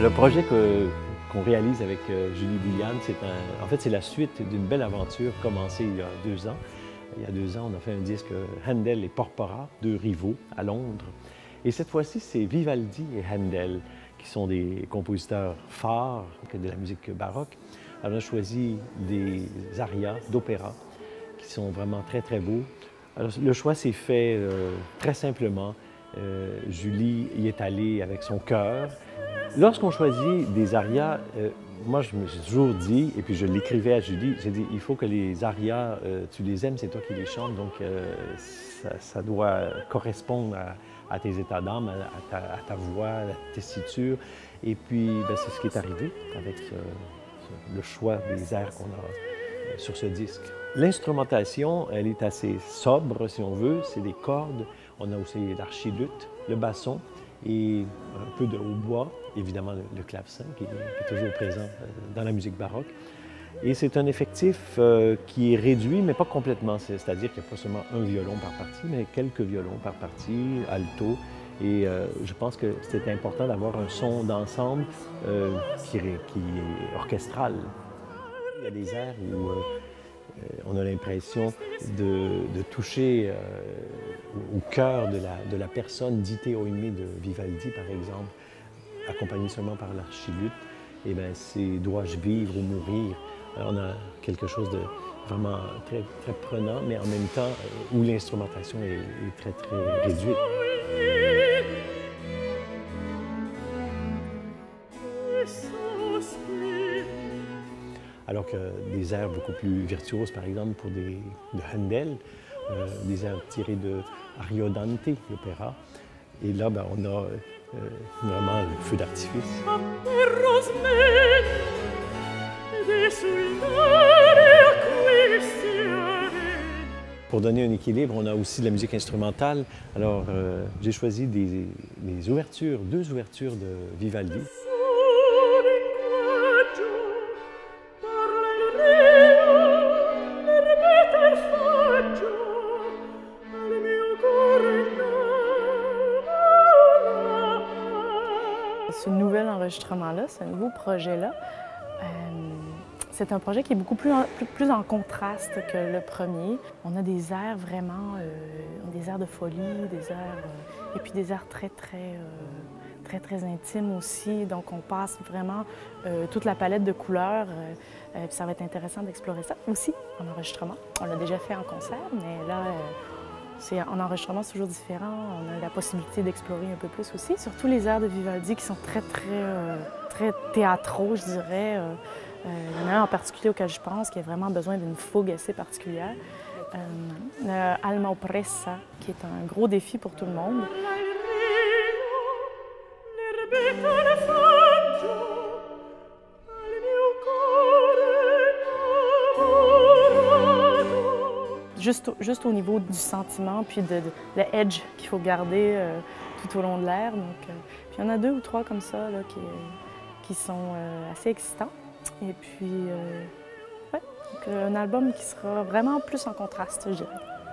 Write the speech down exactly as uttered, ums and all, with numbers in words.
Le projet que, qu'on réalise avec Julie Boulianne, c'est en fait c'est la suite d'une belle aventure commencée il y a deux ans. Il y a deux ans, on a fait un disque Handel et Porpora, deux rivaux à Londres. Et cette fois-ci, c'est Vivaldi et Handel, qui sont des compositeurs phares de la musique baroque. Alors, on a choisi des arias d'opéra qui sont vraiment très, très beaux. Alors, le choix s'est fait euh, très simplement. Euh, Julie y est allée avec son cœur. Lorsqu'on choisit des arias, euh, moi, je me suis toujours dit, et puis je l'écrivais à Julie, j'ai dit, il faut que les arias, euh, tu les aimes, c'est toi qui les chantes, donc euh, ça, ça doit correspondre à... à tes états d'âme, à, à ta voix, à ta tessiture. Et puis, c'est ce qui est arrivé avec euh, le choix des airs qu'on a sur ce disque. L'instrumentation, elle est assez sobre, si on veut. C'est des cordes. On a aussi l'archiluth, le basson et un peu de hautbois, évidemment le, le clavecin qui, qui est toujours présent dans la musique baroque. Et c'est un effectif euh, qui est réduit, mais pas complètement. C'est-à-dire qu'il n'y a pas seulement un violon par partie, mais quelques violons par partie, alto. Et euh, je pense que c'est important d'avoir un son d'ensemble euh, qui, qui est orchestral. Il y a des airs où euh, on a l'impression de, de toucher euh, au cœur de la, de la personne d'Itéoïmé de Vivaldi, par exemple, accompagné seulement par l'archiluth. Et bien, c'est « dois-je vivre ou mourir ?» Alors, on a quelque chose de vraiment très, très prenant, mais en même temps où l'instrumentation est, est très, très réduite. Alors que des airs beaucoup plus virtuoses, par exemple, pour des, de Handel, euh, des airs tirés de Ariodante, l'opéra. Et là, ben, on a euh, vraiment le feu d'artifice. Pour donner un équilibre, on a aussi de la musique instrumentale. Alors, euh, j'ai choisi des, des ouvertures, deux ouvertures de Vivaldi. Ce nouvel enregistrement-là, ce nouveau projet-là, euh, c'est un projet qui est beaucoup plus en, plus, plus en contraste que le premier. On a des airs vraiment, euh, des airs de folie, des airs, euh, et puis des airs très, très, euh, très, très intimes aussi. Donc, on passe vraiment euh, toute la palette de couleurs. Euh, euh, puis ça va être intéressant d'explorer ça aussi en enregistrement. On l'a déjà fait en concert, mais là, euh, en enregistrement, c'est toujours différent. On a la possibilité d'explorer un peu plus aussi. Surtout les airs de Vivaldi qui sont très, très, euh, très théâtraux, je dirais. Euh, euh, il y en a un en particulier auquel je pense qui a vraiment besoin d'une fougue assez particulière. Euh, euh, Alma Oppressa, qui est un gros défi pour tout le monde. Juste, juste au niveau du sentiment, puis de, de, de l'edge qu'il faut garder euh, tout au long de l'air. Donc, euh, puis il y en a deux ou trois comme ça là, qui, qui sont euh, assez excitants. Et puis, euh, ouais, donc, un album qui sera vraiment plus en contraste, je dirais.